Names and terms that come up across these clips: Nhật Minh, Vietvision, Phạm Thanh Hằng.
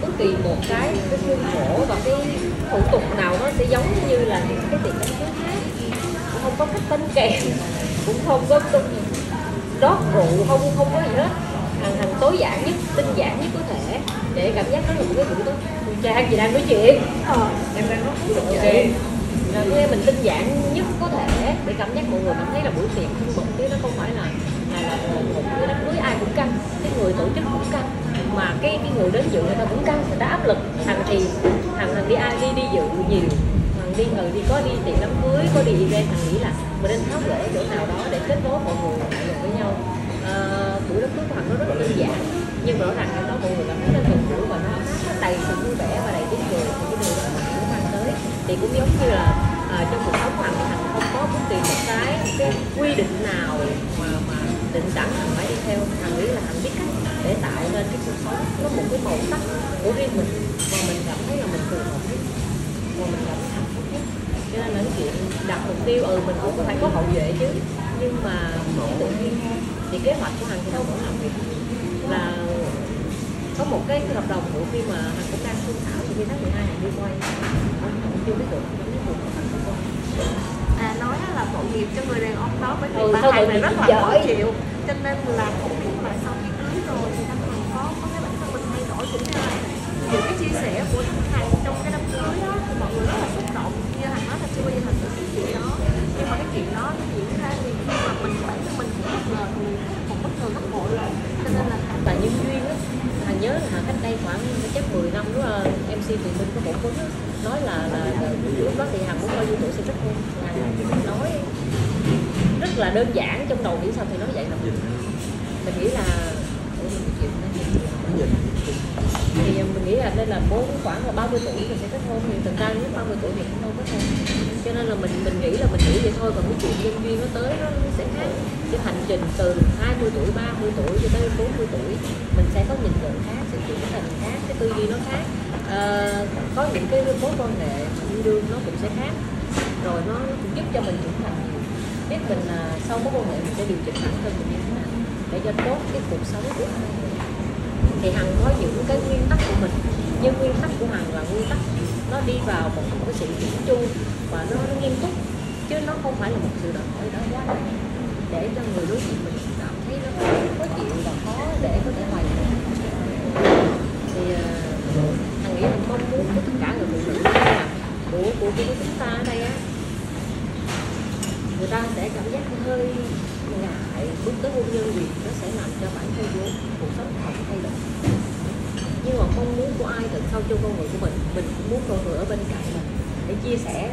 bất kỳ một cái khuôn khổ và cái thủ tục nào nó sẽ giống như là những cái tiệm bánh trước khác, cũng không có cách bánh kèm, cũng không có rót rượu, không có gì hết. Hằng tối giản nhất, tinh giản nhất có thể để cảm giác nó là một cái buổi tối. Cha chị đang nói chuyện, em đang nói chuyện okay. Rồi mình tinh giản nhất có thể để cảm giác mọi người cảm thấy là buổi tiệc thân mật, chứ nó không phải là một cái đám cưới ai cũng căng, cái người tổ chức cũng căng, mà cái người đến dự người ta cũng căng, người ta áp lực. Hằng đi ai đi dự nhiều, Hằng đi có đi tiệc đám cưới, có đi event, Hằng nghĩ là mình nên tháo gỡ chỗ nào đó để kết nối mọi người lại gần với nhau. Buổi đám cưới của Hằng nó rất là đơn giản, nhưng rõ ràng là nó mọi người cảm thấy nó gần gũi và nó đầy sự vui vẻ và đầy tiếng cười, thì cái điều đó Hằng cũng mang tới. Thì cũng giống như là trong cuộc sống của Hằng, Hằng không có bất kỳ một cái quy định nào mà định sẵn Hằng phải đi theo. Hằng nghĩ là Hằng biết cách để tạo nên cái cuộc sống nó một cái màu sắc của riêng mình mà mình cảm thấy là mình phù hợp nhất, mà mình cảm thấy hạnh phúc nhất. Cho nên là cái chuyện đặt mục tiêu mình cũng phải có hậu vệ chứ, nhưng mà cái tự nhiên thì kế hoạch của Hằng thì đâu cũng làm việc là có một cái hợp đồng của khi mà Hằng cũng đang thương thảo thì khi tháng 12 Hằng đi quay, Hằng chưa biết được những cái cuộc Hằng có quay. Nói là tội nghiệp cho người đàn ông đó, bởi vì bà Hằng này rất là khó chịu, cho nên là cũng biết là sau khi cưới rồi thì Thanh Hằng có cái bản thân mình thay đổi, cũng như là những cái chia sẻ của Thanh Hằng trong cái đám cưới đó thì mọi người rất là xúc động. Như Hằng nói là chưa bao giờ Hằng được cái chuyện đó, nhưng mà cái chuyện đó nó diễn ra thì khi mà mình bản thân mình cũng bất ngờ, cũng bất ngờ gấp bội rồi, cho nên là tại nhân duyên á. Hằng nhớ là cách đây khoảng chắc 10 năm đó, MC Tùy Minh có một cuốn nói là lúc đó thì Hằng muốn coi du tuổi sẽ rất hôn. Hằng nói rất là đơn giản, trong đầu nghĩ sao thì nói vậy là mình nghĩ là thì mình nghĩ là đây là khoảng là 30 tuổi mình sẽ kết hôn, thì thực ra đến 30 tuổi thì cũng đâu kết hôn, cho nên là mình nghĩ vậy thôi. Còn cái chuyện nhân duyên nó tới nó sẽ khác. Cái hành trình từ 20 tuổi 30 tuổi cho tới 40 tuổi mình sẽ có nhìn nhận khác, sẽ chuyển thành khác, cái tư duy nó khác, có những cái mối quan hệ yêu đương nó cũng sẽ khác, rồi nó cũng giúp cho mình trưởng thành nhiều, biết mình là sau mối quan hệ mình sẽ điều chỉnh bản thân mình như thế nào để cho tốt cái cuộc sống của hai người. Thì Hằng có những cái nguyên tắc của mình, nhưng nguyên tắc của Hằng là nguyên tắc nó đi vào một cái sự chỉnh chu và nó nghiêm túc, chứ nó không phải là một sự đòi hỏi đó quá nặng để cho người đối diện mình cảm thấy nó khó chịu và khó để có thể hòa nhập. Thì Hằng nghĩ mình mong muốn của tất cả người phụ nữ của chúng ta ở đây á, người ta sẽ cảm giác hơi ngại bước tới hôn nhân vì nó sẽ làm cho bản thân của cuộc sống không thay đổi. Nhưng mà mong muốn của ai thật sâu trong con người của mình cũng muốn con người ở bên cạnh mình để chia sẻ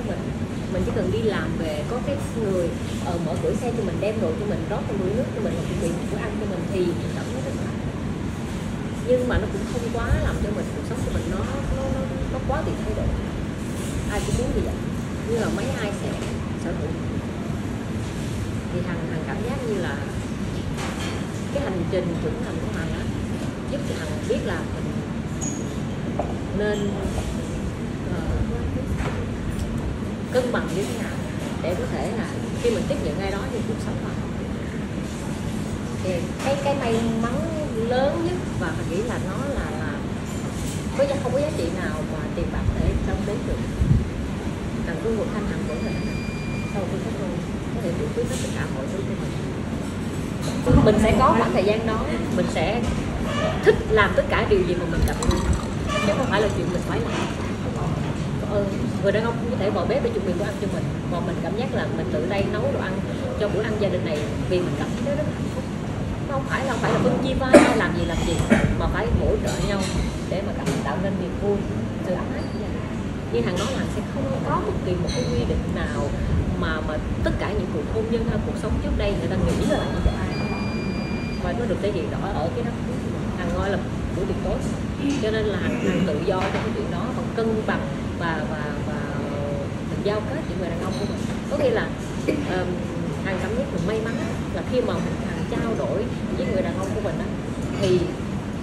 mình chỉ cần đi làm về có cái người mở cửa xe cho mình, đem đồ cho mình, rót một nước cho mình, hoặc chuẩn bị một bữa ăn cho mình thì mình cảm thấy rất là hạnh phúc. Nhưng mà nó cũng không quá làm cho mình cuộc sống của mình nó quá bị thay đổi. Ai cũng muốn như vậy, nhưng mà mấy ai sẽ sở hữu. Thì Hằng cảm giác như là cái hành trình trưởng thành của Hằng á giúp cho Hằng biết là mình nên cân bằng như thế nào để có thể là khi mình tiếp nhận ai đó thì cuộc sống Hằng thì cái may mắn lớn nhất và Hằng nghĩ là nó là không có giá trị nào mà tiền bạc để trong đến được. Hằng cứ một Thanh Hằng của mình sau khi kết hôn có thể được với tất cả mọi thứ của mình. Mình sẽ có khoảng thời gian đó, mình sẽ thích làm tất cả điều gì mà mình cảm thấy, chứ không phải là chuyện mình phải làm. Người đàn ông cũng có thể vào bếp để chuẩn bị bữa ăn cho mình, còn mình cảm giác là mình tự tay nấu đồ ăn cho bữa ăn gia đình này vì mình cảm thấy rất hạnh phúc. Nó không phải là phân chia vai làm gì mà phải hỗ trợ nhau để mà tạo nên niềm vui, sự ấm áp của gia đình. Như Hằng nói là sẽ không có bất kỳ một cái quy định nào mà tất cả những cuộc hôn nhân hay cuộc sống trước đây người ta nghĩ là như vậy, và nó được thể hiện rõ ở cái đó. Hằng coi là buổi tiệc tối, cho nên là Hằng tự do trong cái chuyện đó, còn cân bằng và mình giao kết những người đàn ông của mình. Có nghĩa là Hằng cảm giác mình may mắn là khi mà Hằng trao đổi với người đàn ông của mình đó, thì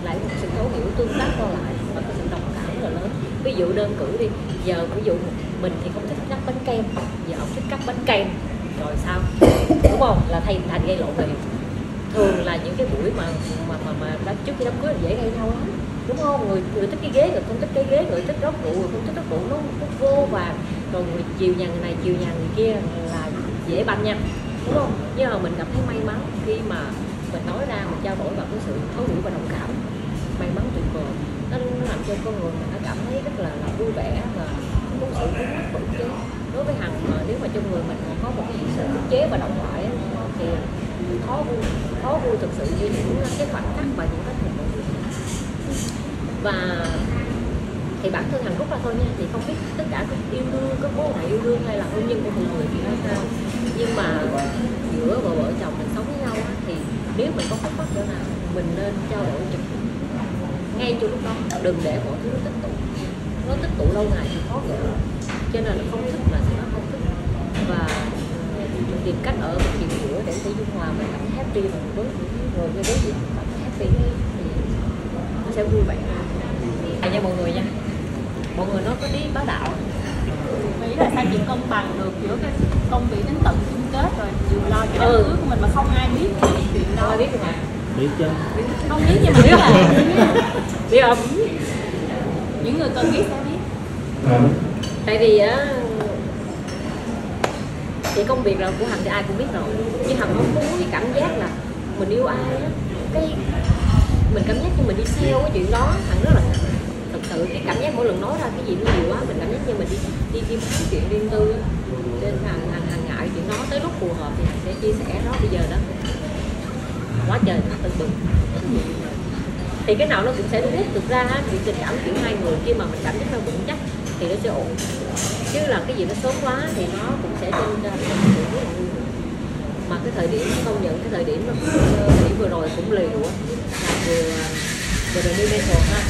lại một sự thấu hiểu, tương tác qua lại và có sự đồng cảm rất là lớn. Ví dụ đơn cử đi, giờ ví dụ mình thì không thích cắt bánh kem, giờ ông thích cắt bánh kem rồi sao, đúng không, là thành gây lộn liền. Thường là những cái buổi mà trước khi đám cưới dễ gây nhau lắm, đúng không? Người thích cái ghế, người không thích cái ghế, người thích góc độ, người không thích góc độ, nó vô vàng. Còn người chiều nhà người này, chiều nhà người kia là dễ banh nha, đúng không? Nhưng mà mình cảm thấy may mắn khi mà mình nói ra, mình trao đổi và cái sự thấu hiểu và đồng cảm, may mắn tuyệt vời. Nó làm cho con người mình cảm thấy rất là vui vẻ và không muốn sự muốn mắc bụng chứ. Đối với Hằng, mà nếu mà trong người mình có một cái sự ức chế và động lại thì khó vui thực sự như những cái khoảnh khắc và những cái thành công. Và thì bản thân Hằng Cúc ra thôi nha, thì không biết tất cả các yêu đương, các mối quan hệ yêu đương hay là hôn nhân của mọi người thì ra sao, nhưng mà giữa vợ chồng mình sống với nhau thì nếu mình có khúc mắc chỗ nào mình nên trao đổi trực tiếp ngay cho lúc đó, đừng để mọi thứ nó tích tụ, lâu ngày thì khó gỡ, cho nên nó không thích là nó không thích, và tìm cách ở một chiều giữa để thấy dung hòa, mình cảm thấy happy và đối rồi cái đối diện cảm thấy happy thì nó sẽ vui vẻ. À nha mọi người nha, mọi người nói có đi bá đạo, nghĩ là sao chị cân bằng được giữa cái công việc đến tận chung kết rồi vừa lo cho đám cưới của mình mà không ai biết chuyện đó. Ai biết rồi hả? Biết chứ. Không biết nhưng mà biết là biết không? Những người cần biết sẽ biết. Tại vì á, thì công việc là của Hằng thì ai cũng biết rồi, nhưng Hằng không muốn cái cảm giác là mình yêu ai á, cái mình cảm giác như mình đi theo cái chuyện đó, Hằng rất là ngại. Thật sự cái cảm giác mỗi lần nói ra cái gì nó nhiều quá, mình cảm giác như mình đi một cái chuyện riêng tư, nên Hằng ngại chuyện đó. Tới lúc phù hợp thì Hằng sẽ chia sẻ đó, bây giờ đó quá trời tưng bừng thì cái nào nó cũng sẽ đúng hết. Thực ra thì tình cảm giữa hai người khi mà mình cảm giác nó vững chắc thì nó sẽ ổn, chứ là cái gì nó sớm quá thì nó cũng sẽ trên ra mà cái thời điểm công nhận cái thời điểm vừa rồi cũng lì đũa vừa rồi đi mentor ha,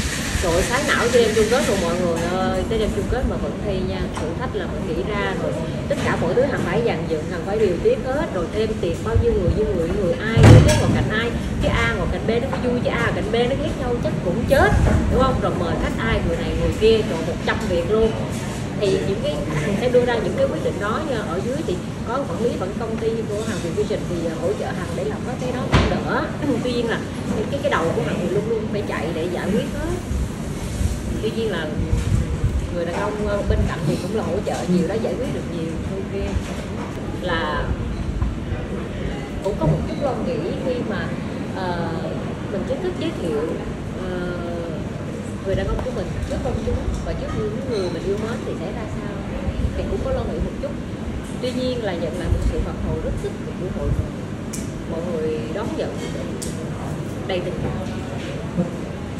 rồi sáng não cho đêm chung kết rồi mọi người ơi, tới đêm chung kết mà vẫn thi nha, thử thách là mình nghĩ ra rồi tất cả mọi thứ Hằng phải dàn dựng, Hằng phải điều tiết hết rồi, thêm tiền bao nhiêu người người ai cái ngồi cạnh ai, cái A ngồi cạnh B nó có vui chứ A cạnh B nó ghét nhau chắc cũng chết, đúng không? Rồi mời khách ai người này người kia rồi 100 việc luôn, thì những cái Hằng sẽ đưa ra những cái quyết định đó nha. Ở dưới thì có quản lý vẫn công ty của Hằng Vietvision thì hỗ trợ Hằng để làm cái đó cũng đỡ. Tuy nhiên là cái đầu của Hằng thì luôn luôn phải chạy để giải quyết hết. Tuy nhiên là người đàn ông bên cạnh thì cũng là hỗ trợ nhiều đó, giải quyết được nhiều. Ok, là cũng có một chút lo nghĩ khi mà mình chính thức giới thiệu người đàn ông của mình trước công chúng và trước những người mình yêu mến thì sẽ ra sao, thì cũng có lo nghĩ một chút. Tuy nhiên là nhận lại một sự phản hồi rất tích cực của hội người, mọi người đón nhận đầy tình cảm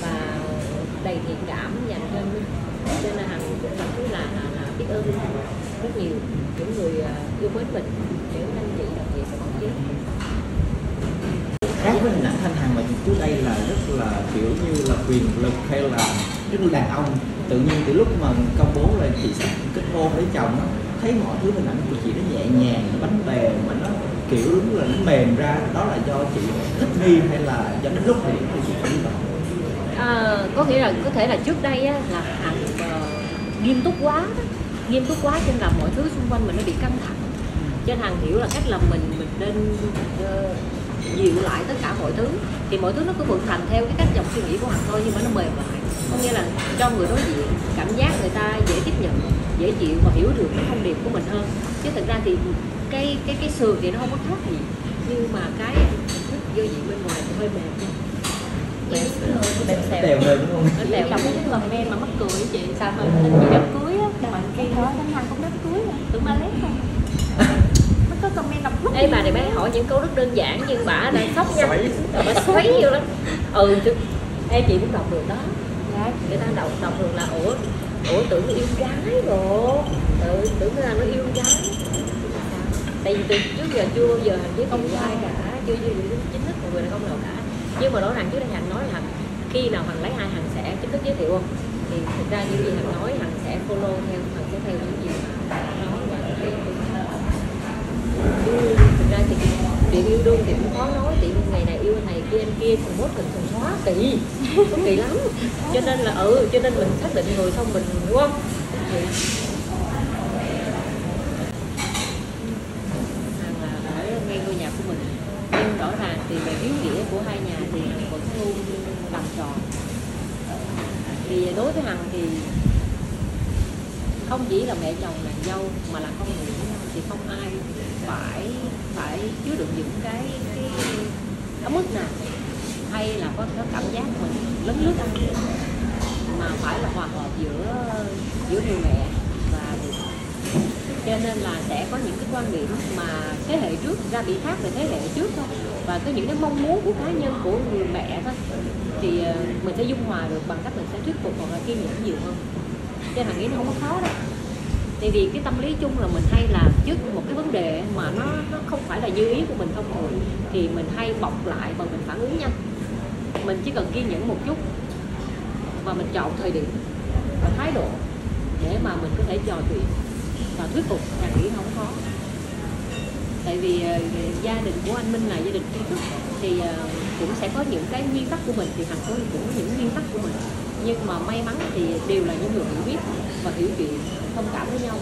và đầy thiện cảm dành cho mình, cho nên là Hằng cũng cảm thấy là biết ơn rất nhiều những người yêu mến mình, những anh chị đồng nghiệp và báo chí. Khác với hình ảnh Thanh Hằng mà trước đây là rất là kiểu như là quyền lực hay là rất là đàn ông, tự nhiên từ lúc mà công bố là chị sắp kết hôn với chồng đó, thấy mọi thứ hình ảnh của chị nó nhẹ nhàng, nó bánh bèo mà nó kiểu đúng là nó mềm ra, đó là do chị thích nghi hay là do đến lúc thì chị phải đi vào? À, có nghĩa là có thể là trước đây á, là Hằng nghiêm túc quá đó. Nghiêm túc quá cho nên là mọi thứ xung quanh mình nó bị căng thẳng, cho nên Hằng hiểu là cách là mình nên dịu lại tất cả mọi thứ, thì mọi thứ nó cứ vận hành theo cái cách dòng suy nghĩ của Hằng thôi, nhưng mà nó mềm lại, có nghĩa là cho người đối diện cảm giác người ta dễ tiếp nhận, dễ chịu và hiểu được cái thông điệp của mình hơn. Chứ thật ra thì cái sườn thì nó không có khác gì, nhưng mà cái thức vô diện bên ngoài thì hơi mềm nha. Tèo lên đúng không? Tèo trong cái comment mà mắc cười chị, sao mà tin chị đám cưới á, mà khi đó Thanh Hằng cũng đám cưới rồi, tưởng ma lét không? Nó có comment đọc lúc. Ê bà này bé hỏi những câu rất đơn giản nhưng bà đang khóc nha, bà xoáy vô lắm. Ừ chứ, ê chị cũng đọc được đó, người ta đọc được là ủa tưởng nó yêu gái rồi, tưởng là nó yêu gái. Tại vì từ trước giờ chưa bao giờ Hằng với công trai cả, chưa bao giờ chính thức mọi người là không nào cả. Nhưng mà rõ ràng trước đây Hằng nói là khi nào Hằng lấy ai Hằng sẽ chính thức giới thiệu không? Thì thực ra những gì Hằng nói Hằng sẽ follow theo, Hằng sẽ theo những gì mà nói và theo những gì mà thực ra thì chuyện yêu đương thì cũng khó nói, chuyện ngày này yêu này kia anh kia còn mốt mình còn xóa kỳ, có kỳ lắm. Cho nên là cho nên mình xác định người xong mình, đúng không? Hằng là ở ngay ngôi nhà của mình, nhưng rõ ràng thì về ý nghĩa của hai nhà thì Hằng vẫn luôn làm tròn. Thì đối với Hằng thì không chỉ là mẹ chồng là dâu mà là con người của Hằng thì không ai phải chứa được những cái mức nào hay là có cái cảm giác mình lấn lướt ăn mà phải là hòa hợp giữa người mẹ và người con. Cho nên là sẽ có những cái quan điểm mà thế hệ trước ra bị khác về thế hệ trước thôi, và cái những cái mong muốn của cá nhân của người mẹ thôi thì mình sẽ dung hòa được bằng cách mình sẽ thuyết phục hoặc là kiên nhẫn nhiều hơn. Cho nên Hằng nghĩ nó không có khó đâu. Tại vì cái tâm lý chung là mình hay làm trước một cái vấn đề mà nó không phải là như ý của mình thông thường thì mình hay bọc lại và mình phản ứng nhanh. Mình chỉ cần kiên nhẫn một chút và mình chọn thời điểm và thái độ để mà mình có thể trò chuyện và thuyết phục. Hằng nghĩ không khó. Tại vì gia đình của anh Minh là gia đình tri thức thì cũng sẽ có những cái nguyên tắc của mình, thì Hằng cũng có những nguyên tắc của mình, nhưng mà may mắn thì đều là những người hiểu biết và hiểu chuyện, thông cảm với nhau,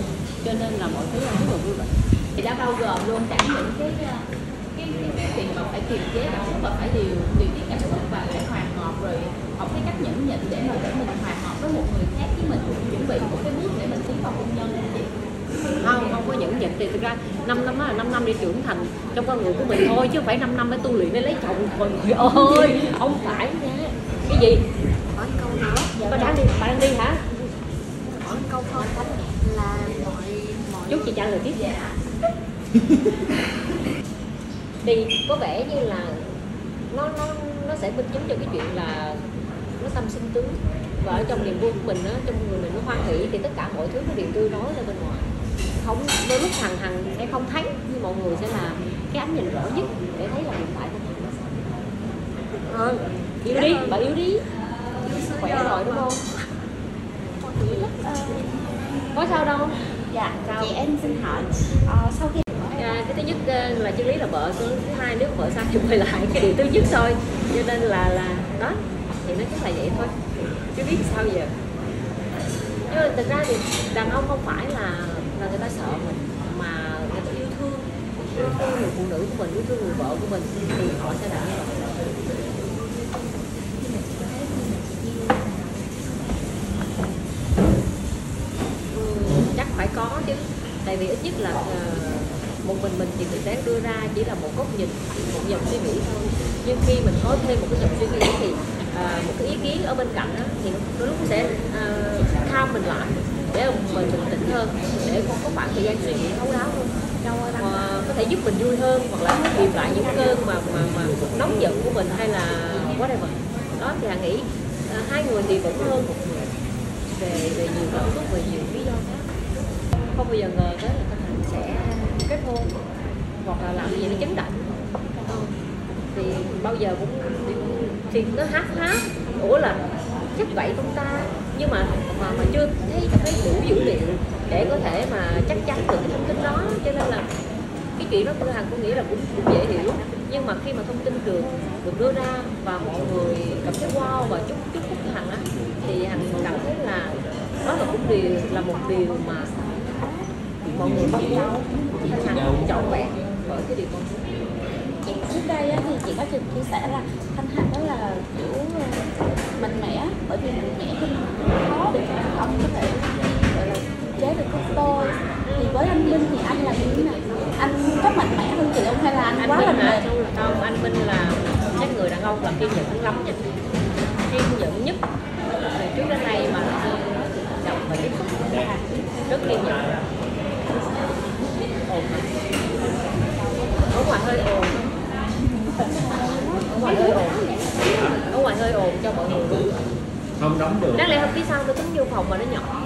cho nên là mọi thứ là rất là vui vẻ. Thì đã bao gồm luôn cả những cái chuyện mà phải kiềm chế cảm xúc và phải điều tiết cảm xúc và phải hòa hợp, rồi học cái cách nhẫn nhịn để mà mình hòa hợp với một người khác, chứ mình cũng chuẩn bị một cái bước để mình tiến vào hôn nhân không chị? Không có nhẫn nhịn. Thì thực ra 5 năm là 5 năm để trưởng thành trong con người của mình thôi, chứ phải 5 năm để tu luyện để lấy chồng thôi người ơi, không phải nha. Cái gì? Hỏi câu nữa. Bạn đang đi hả? Hỏi câu thôi là mọi chút chị trả lời tiếp. Dạ. Thì có vẻ như là nó sẽ minh chứng cho cái chuyện là nó tâm sinh tướng, và ở trong niềm vui của mình á, trong người mình nó hoan hỷ thì tất cả mọi thứ nó đều tươi nói ra bên ngoài. Không, đôi lúc Hằng sẽ không thấy nhưng mọi người sẽ là cái ánh nhìn rõ nhất để thấy là hiện tại của mình. Yếu đi, bà yếu đi. Khỏe rồi đúng không? Có sao đâu. Dạ, sao? Chị em xin hỏi sau khi cái thứ nhất là chân lý là vợ, thứ hai nước vợ sao chung quay lại cái điều thứ nhất thôi, cho nên là đó thì nó chắc là vậy thôi, chứ biết sao giờ. Nhưng mà thực ra thì đàn ông không phải là người ta sợ mình, mà người ta yêu thương người phụ nữ của mình, yêu thương người vợ của mình thì họ sẽ làm như vậy. Chắc phải có chứ, tại vì ít nhất là một mình thì mình sẽ đưa ra chỉ là một góc nhìn, một dòng suy nghĩ thôi, nhưng khi mình có thêm một cái dòng suy nghĩ thì một cái ý kiến ở bên cạnh đó, thì đôi lúc sẽ thao mình lại để mình bình tĩnh hơn, để con có khoảng thời gian suy nghĩ thấu đáo hơn, có thể giúp mình vui hơn hoặc là tìm lại những cơn mà nóng giận của mình hay là quá đây vậy đó. Thì Hằng nghĩ hai người thì vẫn hơn một người về nhiều cảm xúc, về nhiều lý do khác. Không bao giờ ngờ tới là các bạn sẽ kết hôn hoặc là làm gì nó chấn định, thì bao giờ cũng thì nó hát ủa là chắc vậy không ta, nhưng mà chưa thấy đủ dữ liệu để có thể mà chắc chắn được cái thông tin đó, cho nên là cái chuyện đó của Hằng cũng nghĩ là cũng dễ hiểu. Nhưng mà khi mà thông tin được đưa ra và mọi người cảm thấy wow và chúc phúc Hằng á, thì Hằng cảm thấy là đó là cũng điều là một điều mà mọi người mong đợi, Hằng trọn vẹn bởi cái điều con chị. Trước đây á, thì chị có từng chia sẻ là Thanh Hằng đó là kiểu mạnh mẽ, bởi vì mạnh mẽ thì khó để ông có thể gọi là chế được cái tôi. Thì với anh Minh thì anh là như thế này, anh có mạnh mẽ hơn chị không hay là anh quá mạnh mẽ? Không, anh Minh là chắc người đàn ông là kiên nhẫn lắm nha, kiên nhẫn nhất từ trước đến nay mà gặp và tiếp xúc rất kiên nhẫn. Ở ngoài hơi ồn cho mọi người luôn. Không đóng được. Đáng lẽ hôm phía sau tôi tính vô phòng mà nó nhỏ.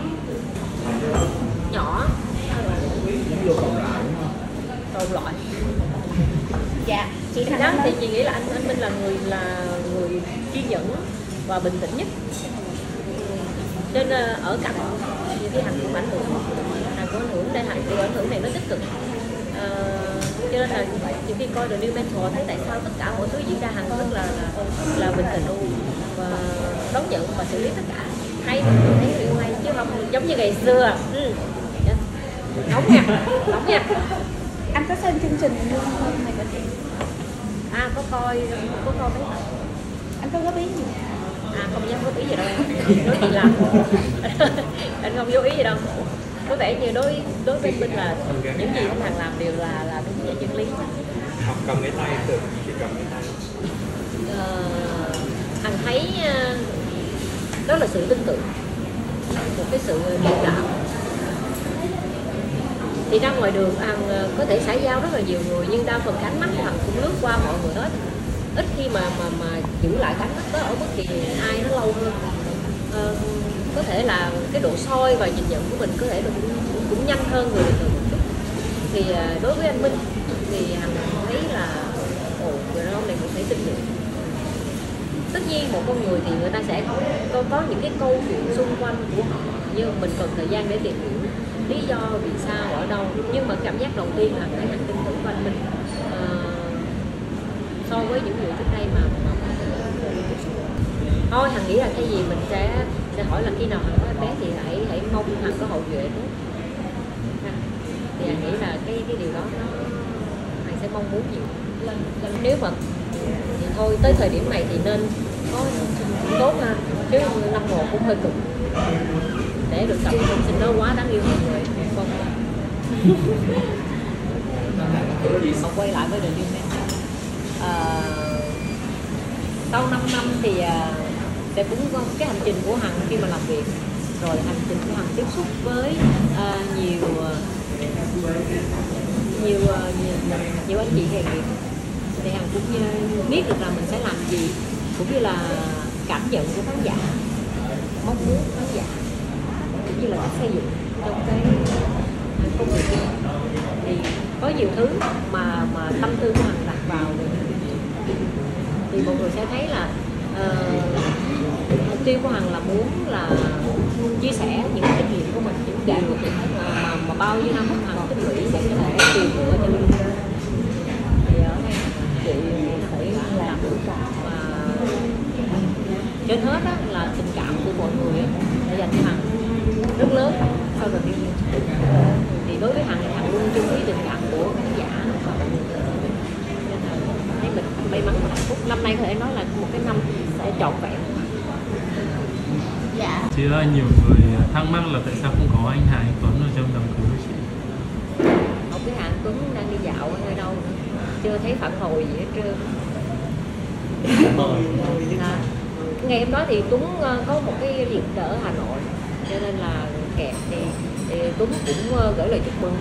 Vô phòng lại. Phòng loại. Dạ. Chị Thành đó thì chị nghĩ là anh Minh là người kiên nhẫn và bình tĩnh nhất. Nên ở cạnh thì cái Hằng cũng ảnh hưởng này nó tích cực. Cho nên là nhiều khi coi The New Mentor thấy tại sao tất cả mọi thứ diễn ra Hằng rất là bình tĩnh và đón nhận và xử lý tất cả hay, thấy điều hay chứ không giống như ngày xưa. Nóng nha. Anh có xem chương trình The New Mentor này của chị? À, có coi mấy tập. Anh có góp ý gì? không dám góp ý gì đâu, nói chị làm anh không góp ý gì đâu. Có vẻ như đối với Minh là những gì anh Hằng làm đều là đúng về chân lý. Học cầm cái tay được, chị cầm cái tay. Hằng thấy đó là sự tin tưởng, một cái sự kiên đảm. Thì ra ngoài đường Hằng có thể xã giao rất là nhiều người, nhưng đa phần cái ánh mắt của Hằng cũng lướt qua mọi người hết, ít khi mà giữ lại cái ánh mắt đó ở bất kỳ ai nó lâu hơn. Có thể là cái độ soi và nhìn nhận của mình có thể là cũng nhanh hơn người bình thường một chút. Thì đối với anh Minh thì Hằng thấy là người đàn ông này cũng phải tin được. Tất nhiên một con người thì người ta sẽ có những cái câu chuyện xung quanh của họ, nhưng mình cần thời gian để tìm hiểu lý do vì sao ở đâu. Nhưng mà cảm giác đầu tiên là cái Hằng tin tưởng của anh Minh so với những người trước đây mà thôi. Hằng nghĩ là cái gì mình sẽ hỏi là khi nào Hằng có em bé thì hãy mong Hằng có hậu duệ nữa. Thì Hằng nghĩ là cái điều đó Hằng sẽ mong muốn nhiều. Nếu mà thì thôi tới thời điểm này thì nên có tốt ha, chứ năm một cũng hơi cực để được gặp con sinh nó quá đáng yêu mọi người. Con mà quay lại với đời yêu em sau 5 năm thì sẽ cũng có cái hành trình của Hằng khi mà làm việc, rồi hành trình của Hằng tiếp xúc với nhiều anh chị nghề nghiệp thì Hằng cũng biết được là mình sẽ làm gì, cũng như là cảm nhận của khán giả, mong muốn của khán giả, cũng như là cách xây dựng trong cái công việc của Hằng. Thì có nhiều thứ mà tâm tư của Hằng đặt vào thì mọi người sẽ thấy là mục tiêu của Hằng là muốn là chia sẻ những kinh nghiệm của mình, những trải nghiệm mà bao nhiêu năm Hằng tích lũy sẽ có thể tìm được cho mình. Thì ở đây chị phải làm được và trên hết đó là tình cảm của mọi người để dành cho Hằng rất lớn sau rồi đi. Thì đối với Hằng thì Hằng luôn chung với tình cảm của khán giả và mọi người. Mình may mắn và hạnh phúc. Năm nay có thể nói là một cái năm sẽ trọn vẹn. Dạ. Chị ơi, nhiều người thắc mắc là tại sao không có anh Hà, anh Tuấn ở trong đám cưới của chị? Không biết Hà, anh Tuấn đang đi dạo ở nơi đâu, chưa thấy phản hồi gì hết trơn. Ngày hôm đó thì Tuấn có một cái việc ở Hà Nội, cho nên là kẹt thì Tuấn cũng gửi lời chúc mừng.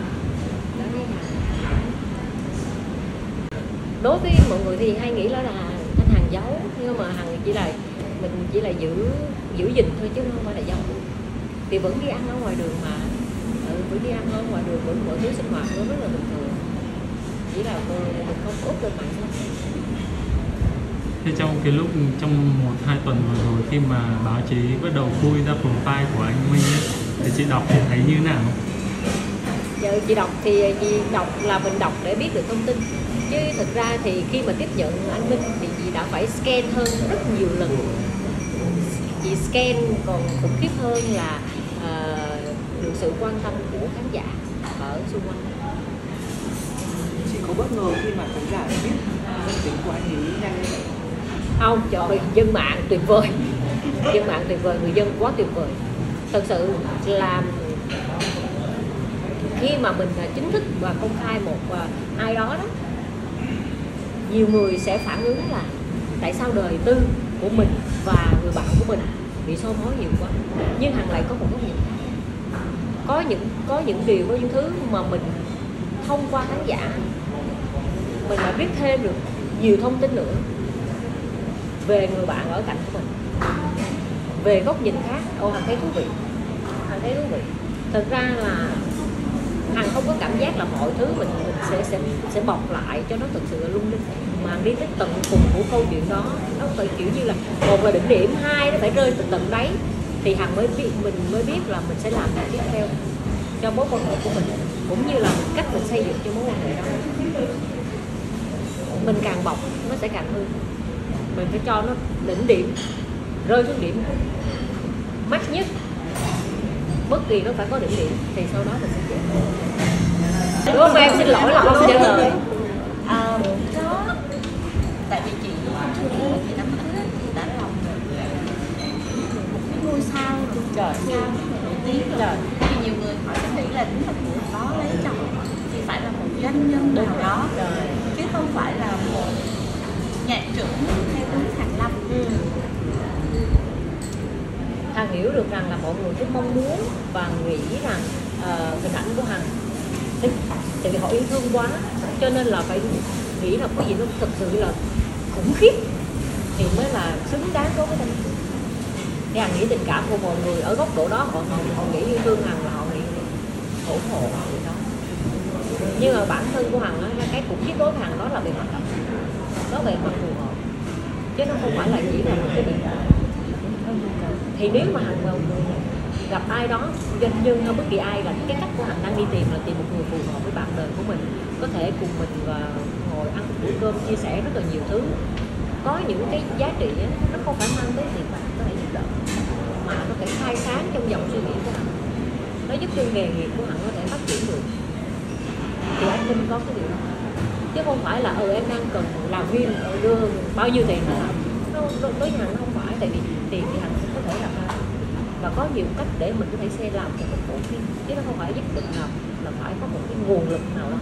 Đối với mọi người thì hay nghĩ đó là anh Hằng giấu, nhưng mà Hằng chỉ là mình chỉ là giữ gìn thôi chứ không phải là giấu. Thì vẫn đi ăn ở ngoài đường mà, vẫn đi ăn ở ngoài đường, vẫn mọi thứ sinh hoạt nó rất là bình thường, chỉ là mình không úp lên mạng thôi. Thế trong cái lúc trong 1-2 tuần vừa rồi khi mà báo chí bắt đầu khui ra profile của anh Minh ấy, thì chị đọc thì thấy như thế nào? Giờ chị đọc thì chị đọc là mình đọc để biết được thông tin. Chứ thật ra thì khi mà tiếp nhận anh Minh thì chị đã phải scan hơn rất nhiều lần. Chị scan còn khủng khiếp hơn là được sự quan tâm của khán giả ở xung quanh. Chị có bất ngờ khi mà khán giả biết danh tính của anh ấy nhanh như vậy? Không, trời, dân mạng tuyệt vời. Dân mạng tuyệt vời, người dân quá tuyệt vời. Thật sự là khi mà mình chính thức và công khai một ai đó đó, nhiều người sẽ phản ứng là tại sao đời tư của mình và người bạn của mình bị soi mói nhiều quá. Nhưng Hằng lại có một góc nhìn, có những điều, có những thứ mà mình thông qua khán giả mình đã biết thêm được nhiều thông tin nữa về người bạn ở cạnh của mình, về góc nhìn khác. Hằng thấy thú vị, Hằng thấy thú vị. Thật ra là Hằng không có cảm giác là mọi thứ mình sẽ bọc lại cho nó thực sự là lung linh, mà Hằng đi tới tận cùng của câu chuyện đó. Nó phải kiểu như là một là đỉnh điểm, hai nó phải rơi từ tận đấy thì Hằng mới biết là mình sẽ làm cái tiếp theo cho mối quan hệ của mình, cũng như là cách mình xây dựng cho mối quan hệ đó. Mình càng bọc nó sẽ càng hư, mình phải cho nó đỉnh điểm, rơi xuống điểm mắc nhất. Bất kỳ nó phải có đỉnh điểm thì sau đó mình sẽ chuyển. Đúng không em? Xin lỗi là không trả lời. Tại vì chị chưa nghĩ chị nắm hết, đã lòng rồi. Trời trời. Thì nhiều người họ sẽ nghĩ là đúng là người khó lấy chồng thì phải là một doanh nhân nào đó, chứ không phải là một nhạc trưởng theo đúng Hàn Lâm. Hằng hiểu được rằng là mọi người cứ mong muốn và nghĩ rằng hình ảnh của Hằng thích, tại vì họ yêu thương quá cho nên là phải nghĩ là cái gì nó thực sự là khủng khiếp thì mới là xứng đáng đối với Thanh. Thì Hằng nghĩ tình cảm của mọi người ở góc độ đó, họ nghĩ yêu thương Hằng là họ nghĩ ủng hộ họ vậy đó. Nhưng mà bản thân của Hằng á, cái khủng khiếp đối với Hằng đó là về mặt cảm, đó về mặt phù hợp, chứ nó không phải là chỉ là một cái điểm. Thì nếu mà Hằng gặp ai đó doanh nhân hay bất kỳ ai, là cái cách của Hằng đang đi tìm là tìm một người phù hợp với bạn đời của mình, có thể cùng mình và ngồi ăn một bữa cơm chia sẻ rất là nhiều thứ, có những cái giá trị ấy, nó không phải mang tới tiền bạc có thể giúp đỡ mà nó phải khai sáng trong dòng suy nghĩ của Hằng, nó giúp cho nghề nghiệp của Hằng có thể phát triển được. Thì anh Minh có cái điều đó, chứ không phải là em đang cần làm viên đưa bao nhiêu tiền đó, đối với Hằng nó không phải, tại vì tiền thì Hằng cũng có thể làm ra và có nhiều cách để mình có thể xây làm cho một bộ phim, chứ nó không phải nhất định nào là phải có một cái nguồn lực nào đó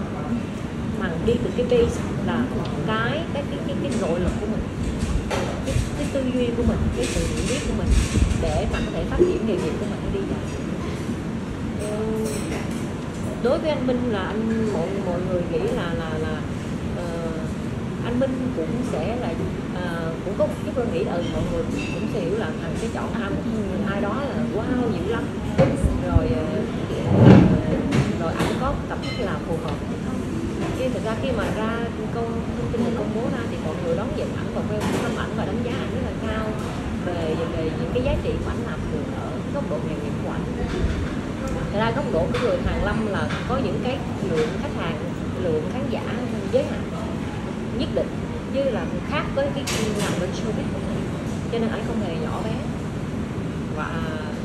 mà đi từ cái base là cái nội lực của mình, cái tư duy của mình, cái sự hiểu biết của mình để mà có thể phát triển nghề nghiệp của mình đi ra. Đối với anh Minh là mọi người nghĩ là anh Minh cũng sẽ là cũng có một chút lo nghĩ, mọi người cũng sẽ hiểu là Hằng sẽ chọn ai đó là wow dữ lắm, rồi anh có tập cách làm phù hợp hay không. Khi thực ra khi mà ra thông tin được công bố ra thì mọi người đón nhận ảnh và quay thăm ảnh và đánh giá ảnh rất là cao về những cái giá trị của ảnh làm được ở góc độ nghề nghiệp của ảnh. Thật ra góc độ của người Hàn Lâm là có những cái lượng khách hàng, lượng khán giả giới hạn nhất định, như là khác với cái ngành bên showbiz của mình, cho nên ảnh không hề nhỏ bé và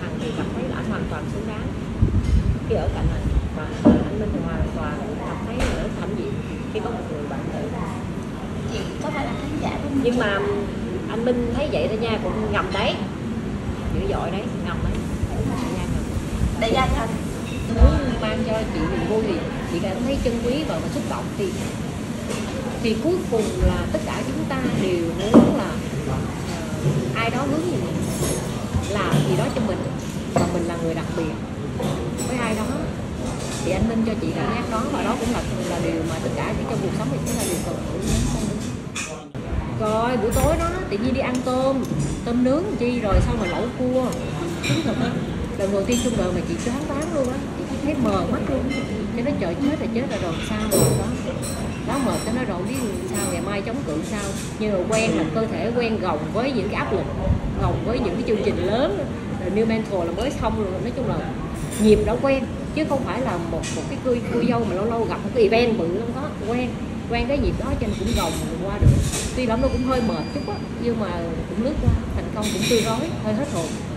Hằng thì cảm thấy là ảnh hoàn toàn xứng đáng khi ở cạnh ảnh, và anh Minh hoàn toàn cảm thấy là hãnh diện khi có một người bạn tử chị có phải là khán giả của mình. Nhưng mà anh Minh thấy vậy thôi nha, cũng ngầm đấy, dữ dội đấy, ngầm đấy. Đại gia Thành muốn mang cho chị niềm vui thì chị cảm thấy chân quý và xúc động, thì cuối cùng là tất cả chúng ta đều muốn là ai đó hướng về mình, làm gì đó cho mình và mình là người đặc biệt với ai đó. Thì anh Minh cho chị cảm giác đó, và đó cũng là điều mà tất cả trong cuộc sống thì cũng là điều cần của những con người. Rồi buổi tối đó tự nhiên đi ăn tôm nướng chi, rồi xong rồi lẩu cua trứng thật á, lần đầu tiên trong đời mà chị choáng váng luôn á, chị thấy mờ mắt luôn, cho nó trời chết là rồi sao rồi đó mệt, cho nó rồi biết sao ngày mai chống cự sao. Nhưng mà quen là cơ thể quen gồng với những cái áp lực, gồng với những cái chương trình lớn, rồi New Mentor là mới xong rồi, nói chung là nhịp đã quen chứ không phải là một cái cưa dâu mà lâu lâu gặp một cái event bự không có. Quen cái nhịp đó cho nên cũng gồng qua được, tuy lắm nó cũng hơi mệt chút á, nhưng mà cũng lướt qua, thành công cũng tươi rói, hơi hết hồn.